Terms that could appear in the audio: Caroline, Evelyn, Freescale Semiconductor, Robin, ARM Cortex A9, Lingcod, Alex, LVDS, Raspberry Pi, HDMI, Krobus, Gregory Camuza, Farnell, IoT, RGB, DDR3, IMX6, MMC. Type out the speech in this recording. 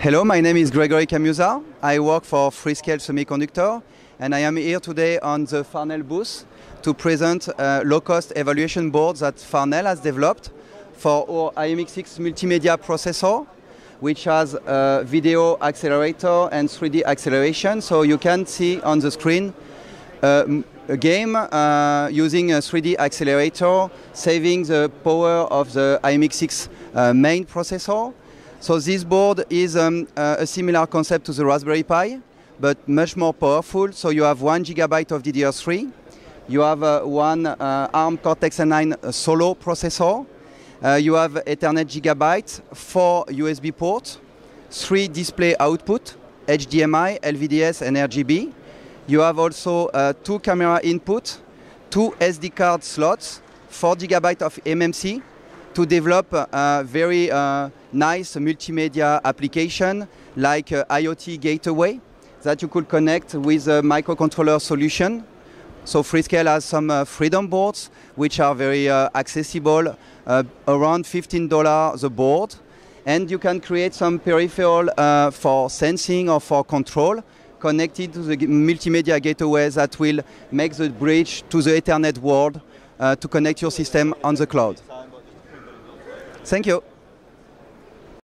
Hello, my name is Gregory Camuza. I work for Freescale Semiconductor, and I am here today on the Farnell booth to present low-cost evaluation boards that Farnell has developed for our IMX6 multimedia processor, which has a video accelerator and 3D acceleration. So you can see on the screen a game using a 3D accelerator, saving the power of the IMX6 main processor. So this board is a similar concept to the Raspberry Pi, but much more powerful. So you have 1 GB of DDR3. You have one ARM Cortex A9 solo processor. You have Ethernet gigabytes, 4 USB ports, 3 display output, HDMI, LVDS, and RGB. You have also 2 camera inputs, 2 SD card slots, 4 GB of MMC, to develop a very nice multimedia application like IoT gateway that you could connect with a microcontroller solution. So Freescale has some Freedom boards which are very accessible, around $15 the board. And you can create some peripheral for sensing or for control connected to the multimedia gateway that will make the bridge to the Ethernet world to connect your system on the cloud. Thank you.